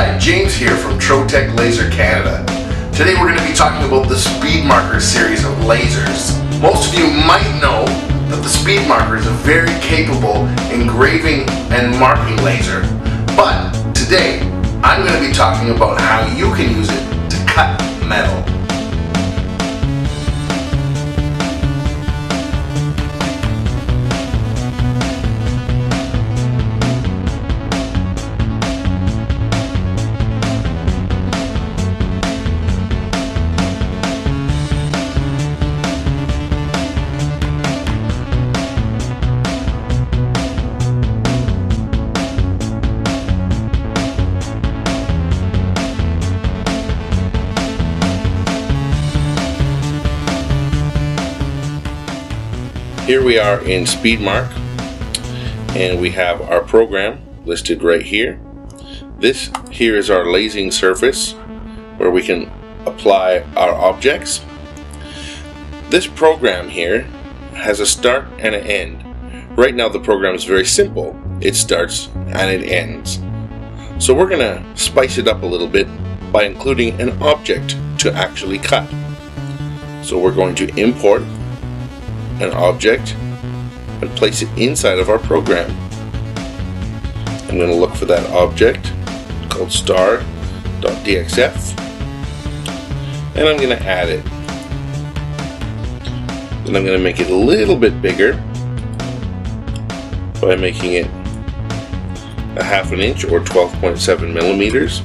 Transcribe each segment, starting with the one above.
Hi, James here from Trotec Laser Canada. Today we're going to be talking about the Speed Marker series of lasers. Most of you might know that the Speed Marker is a very capable engraving and marking laser, but today I'm going to be talking about how you can use it to cut metal. Here we are in SpeedMark, and we have our program listed right here. This here is our lasing surface where we can apply our objects. This program here has a start and an end. Right now the program is very simple. It starts and it ends. So we're going to spice it up a little bit by including an object to actually cut. So we're going to import an object and place it inside of our program. I'm going to look for that object called star.dxf, and I'm going to add it. Then I'm going to make it a little bit bigger by making it 1/2 inch or 12.7 millimeters.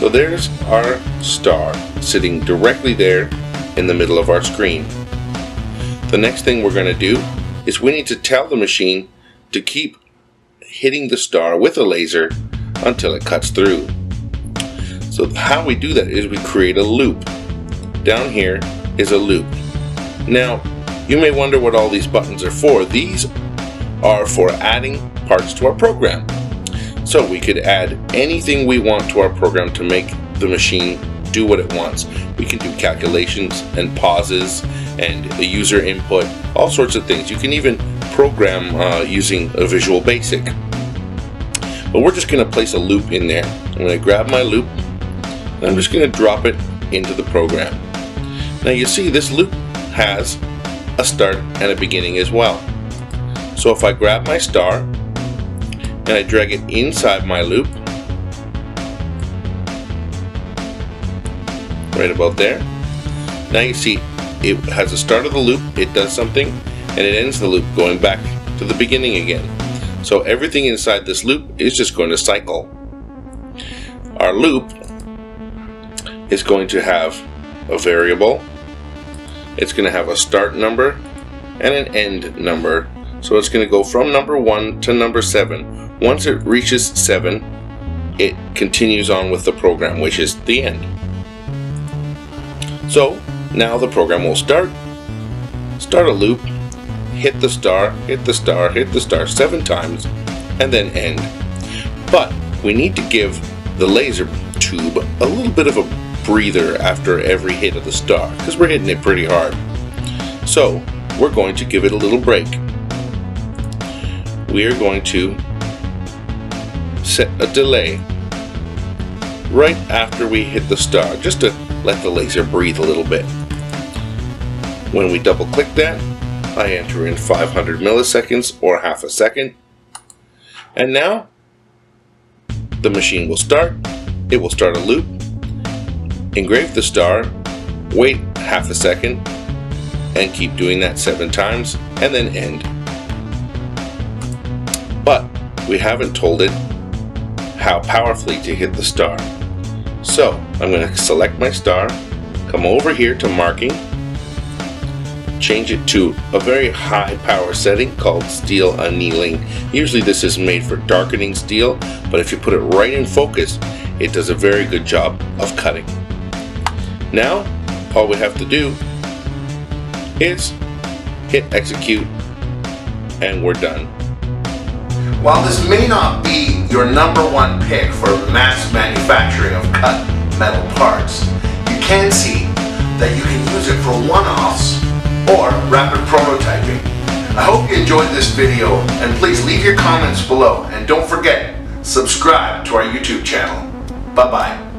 So there's our star sitting directly there in the middle of our screen. The next thing we're going to do is we need to tell the machine to keep hitting the star with a laser until it cuts through. So how we do that is we create a loop. Down here is a loop. Now you may wonder what all these buttons are for. These are for adding parts to our program. So we could add anything we want to our program to make the machine do what it wants. We can do calculations and pauses and a user input, all sorts of things. You can even program using a Visual Basic. But we're just going to place a loop in there. I'm going to grab my loop and I'm just going to drop it into the program. Now you see this loop has a start and a beginning as well. So if I grab my star and I drag it inside my loop, right about there. Now you see it has a start of the loop, it does something, and it ends the loop going back to the beginning again. So everything inside this loop is just going to cycle. Our loop is going to have a variable. It's going to have a start number and an end number. So it's going to go from number 1 to number 7. Once it reaches 7, it continues on with the program, which is the end. So now the program will start a loop, hit the star, hit the star, hit the star 7 times, and then end. But we need to give the laser tube a little bit of a breather after every hit of the star, because we're hitting it pretty hard. So we're going to give it a little break. We are going to set a delay right after we hit the star, just to let the laser breathe a little bit. When we double click that, I enter in 500 milliseconds or 1/2 a second. And now the machine will start. It will start a loop, engrave the star, wait 1/2 a second, and keep doing that 7 times, and then end. But we haven't told it how powerfully to hit the star. So I'm going to select my star, come over here to marking, change it to a very high power setting called steel annealing. Usually this is made for darkening steel, but if you put it right in focus, it does a very good job of cutting. Now all we have to do is hit execute and we're done. While this may not be your number one pick for mass manufacturing of cut metal parts, you can see that you can use it for one-offs or rapid prototyping. I hope you enjoyed this video, and please leave your comments below, and don't forget Subscribe to our YouTube channel. Bye-bye.